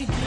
you do.